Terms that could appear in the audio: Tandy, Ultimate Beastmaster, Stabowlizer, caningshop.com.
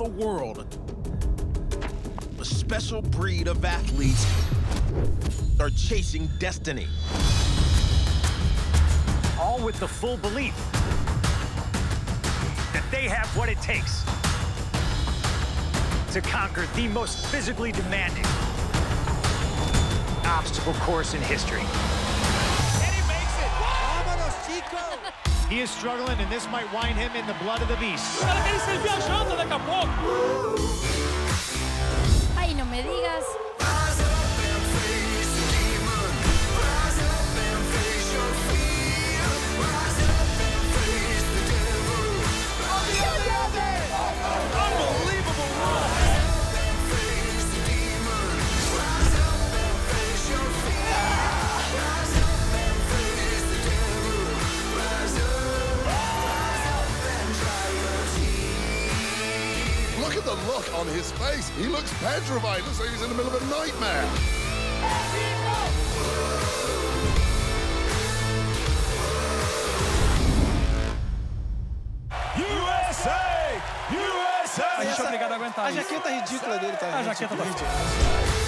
around the world. A special breed of athletes are chasing destiny. All with the full belief that they have what it takes to conquer the most physically demanding obstacle course in history. And he makes it! Vámonos, chico! He is struggling, and this might wind him in the blood of the beast. Ay, no me digas. The look on his face. He looks petrified. Looks like he's in the middle of a nightmare. USA! USA! A jaqueta ridícula dele, tá? A jaqueta tá ridícula.